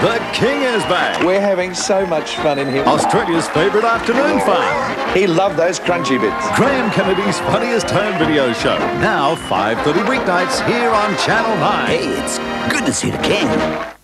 The king is back. We're having so much fun in here. Australia's favourite afternoon fun. He loved those crunchy bits. Graham Kennedy's Funniest Home Video Show. Now 5:30 weeknights here on Channel 9. Hey, it's good to see the king.